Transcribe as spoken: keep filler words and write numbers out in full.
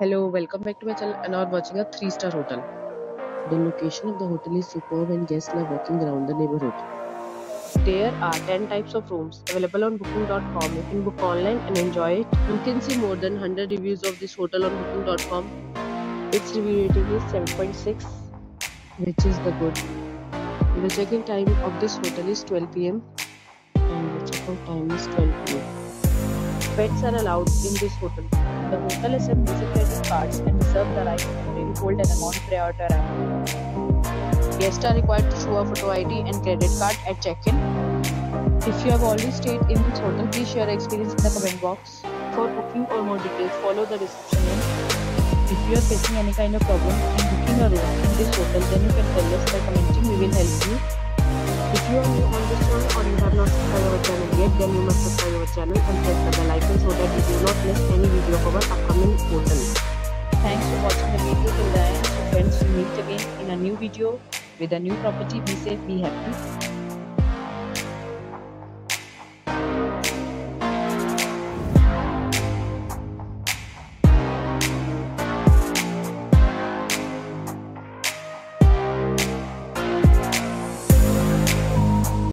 Hello, welcome back to my channel and are watching a three star hotel. The location of the hotel is superb and guests love walking around the neighborhood. There are ten types of rooms available on booking dot com. You can book online and enjoy it. You can see more than one hundred reviews of this hotel on booking dot com. Its review rating is seven point six, which is the good. The check-in time of this hotel is twelve p m and the check-out time is twelve p m Pets are allowed in this hotel. The hotel accepts Visa credit cards and reserves the right to withhold an amount prior to arrival. Guests are required to show a photo I D and credit card at check-in. If you have already stayed in this hotel, please share your experience in the comment box. For booking or more details, follow the description link. If you are facing any kind of problem in booking a room in this hotel, then you can tell us by commenting. We will help you. If you are new on this channel or you have not subscribed our channel yet, then you must subscribe our channel and press the bell icon so that you do not miss any video of our upcoming portal. Thanks for watching the video till the end. So friends, we meet again in a new video with a new property. Be safe, be happy.